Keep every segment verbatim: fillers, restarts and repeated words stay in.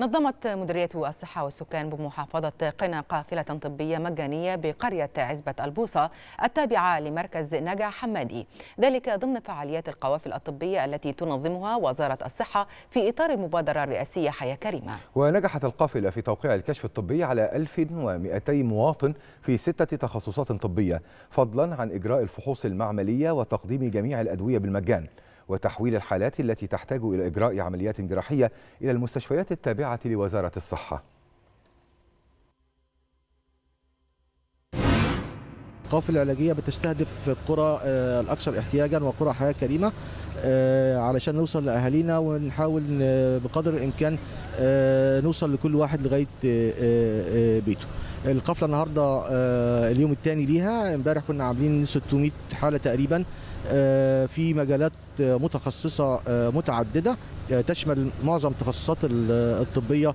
نظمت مديرية الصحة والسكان بمحافظة قنا قافلة طبية مجانية بقرية عزبة البوصة التابعة لمركز نجع حمادي، ذلك ضمن فعاليات القوافل الطبية التي تنظمها وزارة الصحة في إطار المبادرة الرئاسية حياة كريمة. ونجحت القافلة في توقيع الكشف الطبي على ألف ومئتين مواطن في ستة تخصصات طبية، فضلا عن إجراء الفحوص المعملية وتقديم جميع الأدوية بالمجان، وتحويل الحالات التي تحتاج إلى إجراء عمليات جراحية إلى المستشفيات التابعة لوزارة الصحة. القافلة العلاجية بتستهدف القرى الأكثر احتياجا وقرى حياة كريمة علشان نوصل لأهالينا ونحاول بقدر الإمكان نوصل لكل واحد لغاية بيته. القافلة النهارده اليوم الثاني ليها، امبارح كنا عاملين ستمئة حالة تقريبا في مجالات متخصصة متعددة تشمل معظم التخصصات الطبية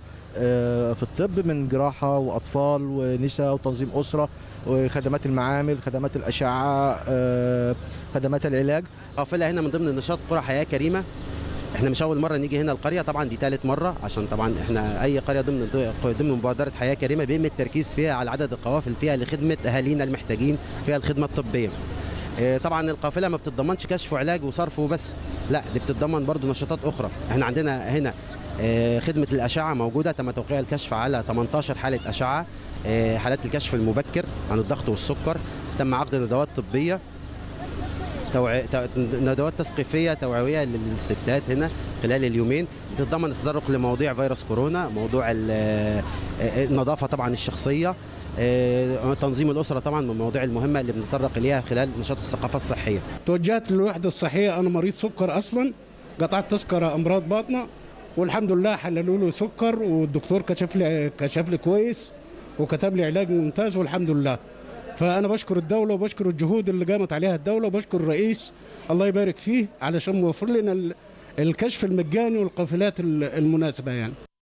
في الطب، من جراحة وأطفال ونساء وتنظيم أسرة وخدمات المعامل، خدمات الأشعة، خدمات العلاج. قافلة هنا من ضمن نشاط قرى حياة كريمة. احنا مش أول مرة نيجي هنا القرية، طبعا دي ثالث مرة، عشان طبعا احنا أي قرية ضمن ضمن مبادرة حياة كريمة بيتم التركيز فيها على عدد القوافل فيها لخدمة أهالينا المحتاجين فيها الخدمة الطبية. طبعا القافله ما بتتضمنش كشف وعلاج وصرف وبس، لا دي بتتضمن برضو نشاطات اخرى. احنا عندنا هنا خدمه الاشعه موجوده، تم توقيع الكشف على ثمانية عشر حاله اشعه، حالات الكشف المبكر عن الضغط والسكر، تم عقد ندوات طبيه، توعي... ندوات تثقيفيه توعويه للستات هنا خلال اليومين، بتتضمن التطرق لمواضيع فيروس كورونا، موضوع النظافه طبعا الشخصيه، تنظيم الأسرة طبعا من المواضيع المهمة اللي بنتطرق إليها خلال نشاط الثقافة الصحية. توجهت للوحدة الصحية، أنا مريض سكر أصلا، قطعت تذكرة أمراض باطنة والحمد لله حللوا لي سكر، والدكتور كشف لي كشف لي كويس وكتب لي علاج ممتاز والحمد لله. فأنا بشكر الدولة وبشكر الجهود اللي قامت عليها الدولة وبشكر الرئيس الله يبارك فيه علشان موفر لنا الكشف المجاني والقافلات المناسبة يعني.